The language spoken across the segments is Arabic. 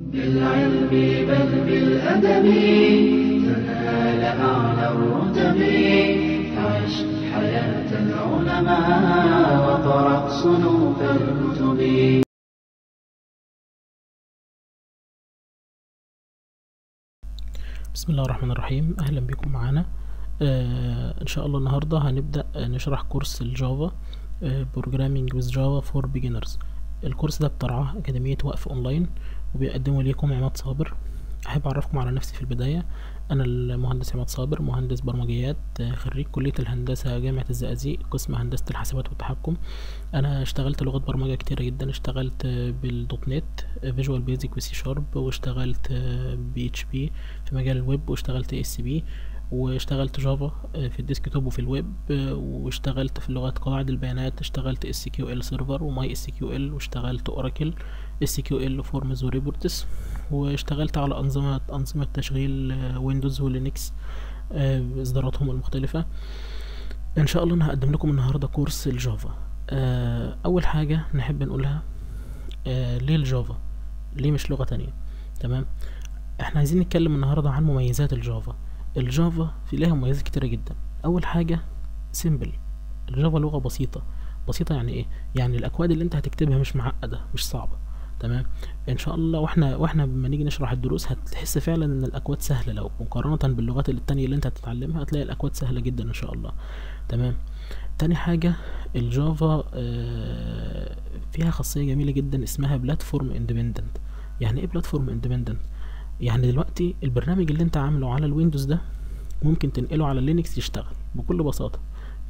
بالعلم بل بالأدب تنال أعلى الرتب، عش حياة العلماء وقرأ صنوف الكتب. بسم الله الرحمن الرحيم، أهلا بكم معانا. إن شاء الله النهاردة هنبدأ نشرح كورس الجافا Programming with Java for Beginners. الكورس ده بترعاه أكاديمية وقف أونلاين وبيقدمه ليكم عماد صابر. أحب أعرفكم على نفسي في البداية، أنا المهندس عماد صابر، مهندس برمجيات، خريج كلية الهندسة جامعة الزقازيق قسم هندسة الحاسبات والتحكم. أنا اشتغلت لغات برمجة كتيرة جدا، اشتغلت بالدوت نت فيجوال بيزك وسي شارب، واشتغلت PHP في مجال الويب، واشتغلت SB، واشتغلت جافا في الديسك توب وفي الويب، واشتغلت في لغات قواعد البيانات، اشتغلت SQL Server وماي SQL، واشتغلت Oracle SQL Forms وريبورتس، واشتغلت على أنظمة تشغيل ويندوز ولينكس بإصداراتهم المختلفة. إن شاء الله أنا هقدم لكم النهاردة كورس الجافا. أول حاجة نحب نقولها، ليه الجافا؟ ليه مش لغة تانية؟ تمام؟ احنا عايزين نتكلم النهاردة عن مميزات الجافا. الجافا في لها مميزات كتيرة جدا. أول حاجة سيمبل، الجافا لغة بسيطة. بسيطة يعني إيه؟ يعني الأكواد اللي أنت هتكتبها مش معقدة، مش صعبة. تمام؟ إن شاء الله وإحنا لما نيجي نشرح الدروس هتحس فعلا إن الأكواد سهلة، لو مقارنة باللغات التانية اللي أنت هتتعلمها هتلاقي الأكواد سهلة جدا إن شاء الله. تمام؟ تاني حاجة الجافا فيها خاصية جميلة جدا اسمها بلاتفورم اندبندنت. يعني إيه بلاتفورم اندبندنت؟ يعني دلوقتي البرنامج اللي انت عامله على الويندوز ده ممكن تنقله على لينكس يشتغل بكل بساطة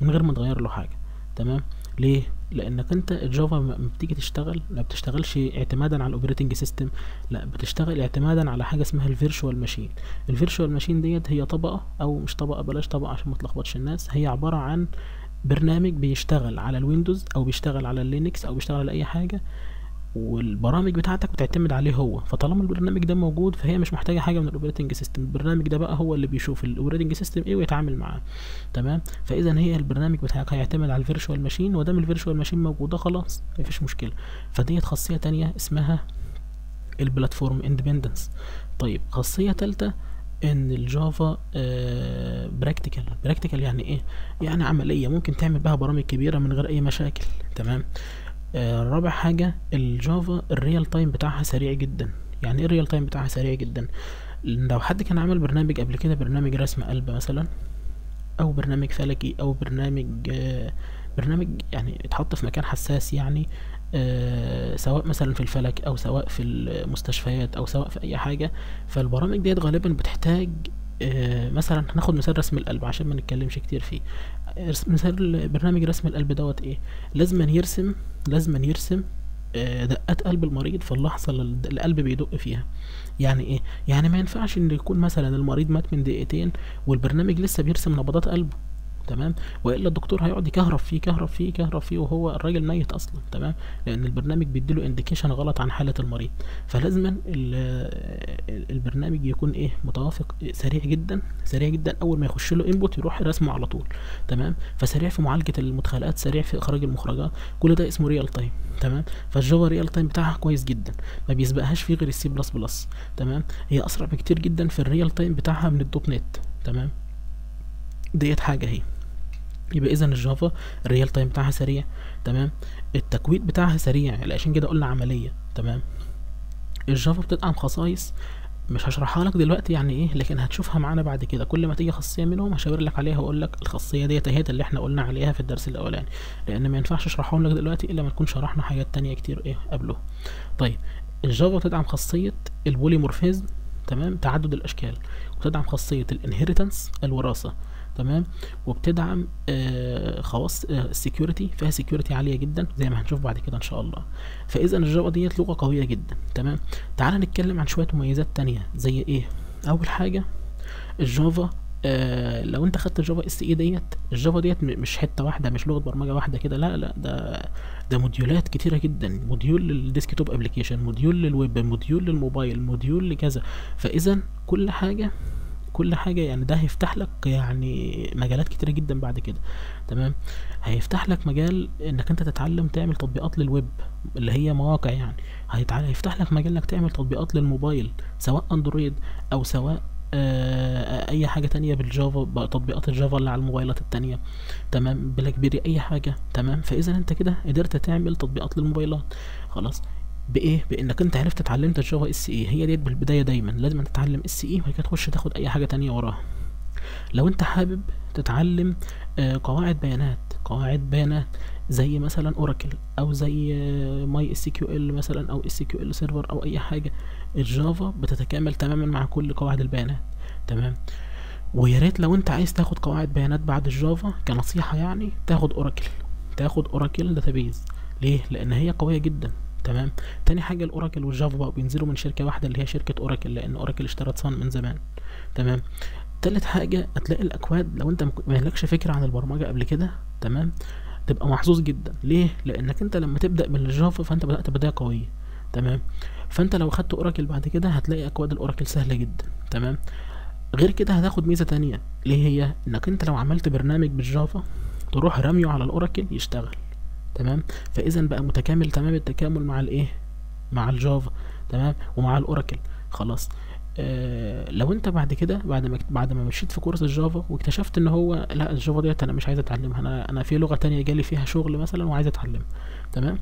من غير ما تغير له حاجة. تمام؟ ليه؟ لانك انت الجافا لما بتيجي تشتغل ما بتشتغلش اعتمادا على الاوبريتنج سيستم، لا بتشتغل اعتمادا على حاجه اسمها الفيرتشوال ماشين. الفيرتشوال ماشين ديت هي طبقه، او مش طبقه، بلاش طبقه عشان ما تلخبطش الناس، هي عباره عن برنامج بيشتغل على الويندوز او بيشتغل على اللينكس او بيشتغل على اي حاجه، والبرامج بتاعتك بتعتمد عليه هو. فطالما البرنامج ده موجود فهي مش محتاجه حاجه من الاوبريتنج سيستم، البرنامج ده بقى هو اللي بيشوف الاوبريتنج سيستم ايه ويتعامل معاه. تمام؟ فاذا هي البرنامج بتاعك هيعتمد على الفيرتشوال ماشين، ودام الفيرتشوال ماشين موجوده خلاص مفيش مشكله. فديت خاصيه تانية اسمها البلاتفورم اندبندنس. طيب خاصيه ثالثه ان الجافا براكتيكال. براكتيكال يعني ايه؟ يعني عمليه، ممكن تعمل بها برامج كبيره من غير اي مشاكل. تمام؟ رابع حاجة الجافا الريال تايم بتاعها سريع جدا. يعني ايه الريال تايم بتاعها سريع جدا؟ لو حد كان عمل برنامج قبل كده، برنامج رسم قلب مثلا، او برنامج فلكي، او برنامج يعني اتحط في مكان حساس، يعني سواء مثلا في الفلك او سواء في المستشفيات او سواء في اي حاجة، فالبرامج ديت غالبا بتحتاج مثلا هناخد مثال رسم القلب عشان ما نتكلمش كتير فيه. مثال برنامج رسم القلب دوت ايه؟ لازم يرسم دقات قلب المريض في اللحظه اللي القلب بيدق فيها. يعني ايه؟ يعني ما ينفعش ان يكون مثلا المريض مات من دقيقتين والبرنامج لسه بيرسم نبضات قلبه. تمام؟ والا الدكتور هيقعد يكهرب فيه وهو الراجل ميت اصلا. تمام؟ لان البرنامج بيديله انديكيشن غلط عن حاله المريض. فلازما البرنامج يكون ايه؟ متوافق، سريع جدا سريع جدا. اول ما يخش له انبوت يروح رسمه على طول. تمام؟ فسريع في معالجه المدخلات، سريع في اخراج المخرجات، كل ده اسمه ريال تايم. تمام؟ فالجافا ريال تايم بتاعها كويس جدا، ما بيسبقهاش فيه غير السي بلس بلس. تمام؟ هي اسرع بكتير جدا في الريال تايم بتاعها من الدوت نت. تمام؟ ديت حاجه هي. يبقى اذا الجافا الريال تايم بتاعها سريع. تمام؟ التكويد بتاعها سريع، عشان كده قلنا عمليه. تمام؟ الجافا بتدعم خصائص مش هشرحها لك دلوقتي يعني ايه، لكن هتشوفها معانا بعد كده. كل ما تيجي خاصيه منهم هشاور لك عليها واقول لك الخاصيه ديت اهي اللي احنا قلنا عليها في الدرس الاولاني، لان ما ينفعش اشرحهم لك دلوقتي الا ما نكون شرحنا حاجات تانية كتير ايه قبله. طيب الجافا بتدعم خاصيه البوليمورفيزم. تمام؟ تعدد الاشكال، وتدعم خاصيه الانهيرتنس الوراثه. تمام؟ وبتدعم خواص السكيورتي، فيها سكيورتي عاليه جدا زي ما هنشوف بعد كده ان شاء الله. فاذا الجافا ديت لغه قويه جدا. تمام؟ تعال نتكلم عن شويه مميزات تانية زي ايه. اول حاجه الجافا لو انت خدت الجافا اس اي ديت، الجافا ديت مش حته واحده، مش لغه برمجه واحده كده، لا ده موديولات كتيره جدا، موديول للديسكتوب ابلكيشن، موديول للويب، موديول للموبايل، موديول لكذا. فاذا كل حاجه كل حاجه. يعني ده هيفتح لك يعني مجالات كتيره جدا بعد كده، تمام. هيفتح لك مجال انك انت تتعلم تعمل تطبيقات للويب اللي هي مواقع، يعني هيفتح لك مجال انك تعمل تطبيقات للموبايل سواء اندرويد او سواء اي حاجه تانية بالجافا، تطبيقات الجافا اللي على الموبايلات التانية، تمام، بلاك بيري، اي حاجه، تمام. فاذا انت كده قدرت تعمل تطبيقات للموبايلات، خلاص، بايه؟ بانك انت عرفت اتعلمت الجافا اس اي. هي ديت بالبدايه دايما لازم تتعلم اس اي، وبعد كده تخش تاخد اي حاجه تانية وراها. لو انت حابب تتعلم قواعد بيانات، زي مثلا اوراكل او زي ماي اس كيو ال مثلا او اس كيو ال سيرفر او اي حاجه، الجافا بتتكامل تماما مع كل قواعد البيانات، تمام. ويا ريت لو انت عايز تاخد قواعد بيانات بعد الجافا كنصيحه، يعني تاخد اوراكل، داتابيز. ليه؟ لان هي قويه جدا، تمام. تاني حاجه، الاوراكل والجافا بقوا بينزلوا من شركه واحده اللي هي شركه اوراكل، لان اوراكل اشترت صن من زمان، تمام. تالت حاجه، هتلاقي الاكواد لو انت مالكش فكره عن البرمجه قبل كده، تمام، تبقى محظوظ جدا. ليه؟ لانك انت لما تبدا من الجافا فانت بدات بدايه قويه، تمام. فانت لو خدت اوراكل بعد كده هتلاقي اكواد الاوراكل سهله جدا، تمام. غير كده هتاخد ميزه تانية، ليه هي؟ انك انت لو عملت برنامج بالجافا تروح رميه على الاوراكل يشتغل، تمام. فاذا بقى متكامل تمام التكامل مع الايه؟ مع الجافا، تمام، ومع الاوراكل، خلاص. لو انت بعد كده بعد ما مشيت في كورس الجافا واكتشفت ان هو لا، الجافا ديت انا مش عايز اتعلمها، انا في لغه تانية جالي فيها شغل مثلا وعايز اتعلمها، تمام،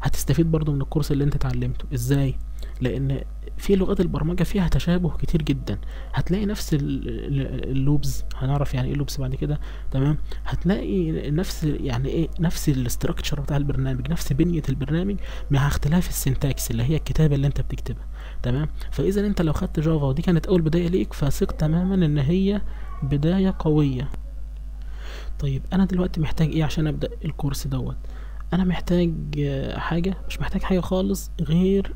هتستفيد برضو من الكورس اللي انت اتعلمته. ازاي؟ لان في لغات البرمجه فيها تشابه كتير جدا، هتلاقي نفس اللوبز، هنعرف يعني ايه لوبز بعد كده، تمام. هتلاقي نفس يعني ايه، نفس الاستراكشر بتاع البرنامج، نفس بنيه البرنامج مع اختلاف السنتاكس اللي هي الكتابه اللي انت بتكتبها، تمام. فاذا انت لو خدت جافا ودي كانت اول بدايه ليك، فثق تماما ان هي بدايه قويه. طيب انا دلوقتي محتاج ايه عشان ابدا الكورس دوت؟ انا محتاج حاجه، مش محتاج حاجه خالص غير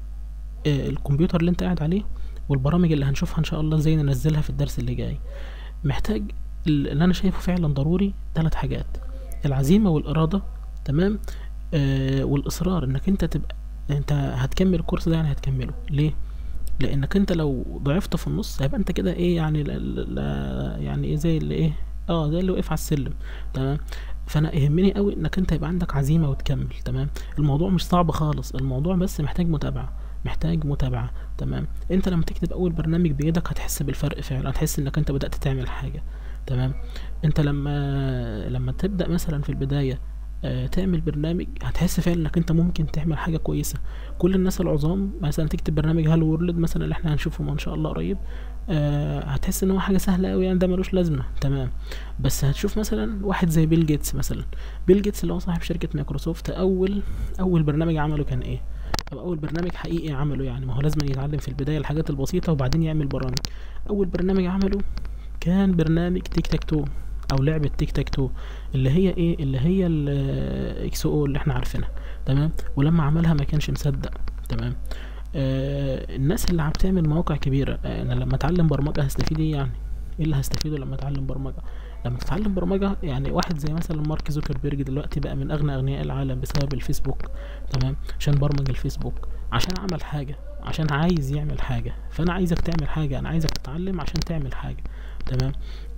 الكمبيوتر اللي انت قاعد عليه والبرامج اللي هنشوفها ان شاء الله زي ننزلها في الدرس اللي جاي. محتاج اللي انا شايفه فعلا ضروري 3 حاجات: العزيمه والاراده، تمام، والاصرار انك انت تبقى انت هتكمل الكورس ده، يعني هتكمله. ليه؟ لانك انت لو ضعفت في النص هيبقى انت كده ايه يعني، يعني ايه زي اللي ايه، زي اللي وقف على السلم، تمام. فانا يهمني قوي انك انت يبقى عندك عزيمه وتكمل، تمام. الموضوع مش صعب خالص، الموضوع بس محتاج متابعه، تمام. انت لما تكتب اول برنامج بايدك هتحس بالفرق فعلا، هتحس انك انت بدات تعمل حاجه، تمام. انت لما تبدا مثلا في البدايه تعمل برنامج هتحس فعلا انك انت ممكن تعمل حاجه كويسه. كل الناس العظام مثلا تكتب برنامج هالو وورلد مثلا اللي احنا هنشوفه ان شاء الله قريب، هتحس ان هو حاجه سهله قوي، يعني ده ملوش لازمه، تمام. بس هتشوف مثلا واحد زي بيل جيتس مثلا، اللي هو صاحب شركه مايكروسوفت، اول برنامج عمله كان ايه؟ اول برنامج حقيقي عمله، يعني ما هو لازم يتعلم في البدايه الحاجات البسيطه وبعدين يعمل برامج. اول برنامج عمله كان برنامج تيك تاك تو، او لعبه تيك تاك تو، اللي هي ايه، اللي هي الاكس او اللي احنا عارفينها، تمام. ولما عملها ما كانش مصدق، تمام. الناس اللي عم تعمل مواقع كبيره، انا لما اتعلم برمجه هستفيد ايه؟ يعني ايه اللي هستفيده لما اتعلم برمجه؟ لما تتعلم برمجه يعني واحد زي مثلا مارك زوكربيرج دلوقتي بقى من اغنى اغنياء العالم بسبب الفيسبوك، تمام، عشان برمج الفيسبوك، عشان عمل حاجه، عشان عايز يعمل حاجه. فانا عايزك تعمل حاجه، انا عايزك تتعلم عشان تعمل حاجه، تمام.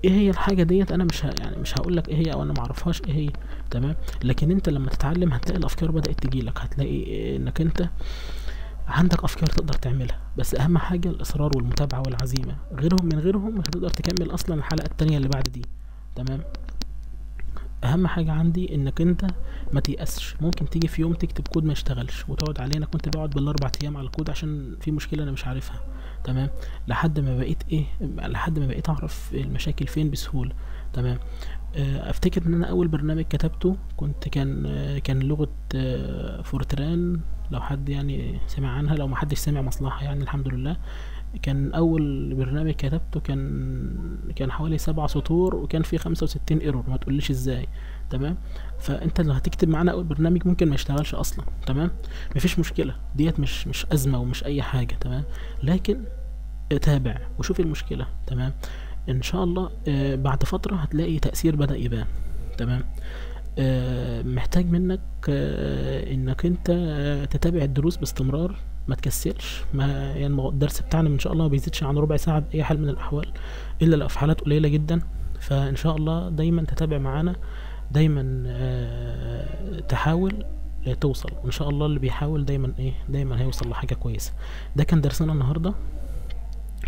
ايه هي الحاجه ديت؟ انا مش يعني مش هقول لك ايه هي، او انا ما اعرفهاش ايه هي، تمام. لكن انت لما تتعلم هتلاقي الافكار بدات تجيلك، هتلاقي انك انت عندك افكار تقدر تعملها. بس اهم حاجه الاصرار والمتابعه والعزيمه، غيرهم من غيرهم مش هتقدر تكمل اصلا الحلقه التانية اللي بعد دي، تمام. اهم حاجه عندي انك انت ما تيأسش. ممكن تيجي في يوم تكتب كود ما يشتغلش وتقعد عليه. انا كنت بقعد بالاربع ايام على الكود عشان في مشكله انا مش عارفها، تمام، لحد ما بقيت ايه، لحد ما بقيت اعرف المشاكل فين بسهوله، تمام. افتكر ان انا اول برنامج كتبته كان لغه فورتران، لو حد يعني سمع عنها، لو محدش سمع مصلحه يعني الحمد لله. كان اول برنامج كتبته كان حوالي 7 سطور وكان فيه 65 ايرور، ما تقوليش ازاي، تمام. فانت اللي هتكتب معانا اول برنامج ممكن ما يشتغلش اصلا، تمام، مفيش مشكله، ديت مش ازمه ومش اي حاجه، تمام. لكن تابع وشوف المشكله، تمام، ان شاء الله بعد فتره هتلاقي تاثير بدا يبان، تمام. محتاج منك انك انت تتابع الدروس باستمرار، ما تكسلش، ما يعني الدرس بتاعنا ان شاء الله ما بيزيدش عن ربع ساعه باي حال من الاحوال الا لو في حالات قليله جدا. فان شاء الله دايما تتابع معانا، دايما تحاول توصل، وان شاء الله اللي بيحاول دايما دايما هيوصل لحاجه كويسه. ده كان درسنا النهارده،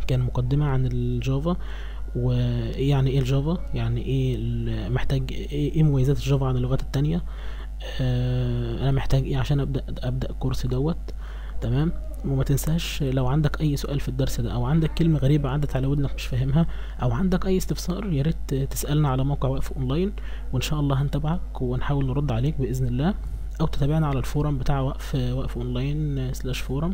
كان مقدمه عن الجافا، ويعني ايه الجافا، يعني ايه محتاج ايه مميزات الجافا عن اللغات التانية، انا محتاج ايه عشان ابدا كورس دوت. تمام، وما تنساش لو عندك اي سؤال في الدرس ده، او عندك كلمه غريبه عدت على ودنك مش فاهمها، او عندك اي استفسار، يا ريت تسالنا على موقع وقف اونلاين، وان شاء الله هنتابعك ونحاول نرد عليك باذن الله، او تتابعنا على الفورم بتاع وقف اونلاين /فورم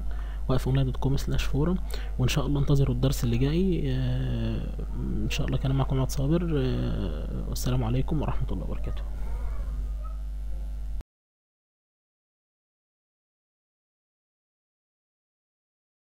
wqfonline.com/forum. وان شاء الله انتظروا الدرس اللي جاي ان شاء الله. كان معكم عماد صابر، والسلام عليكم ورحمة الله وبركاته.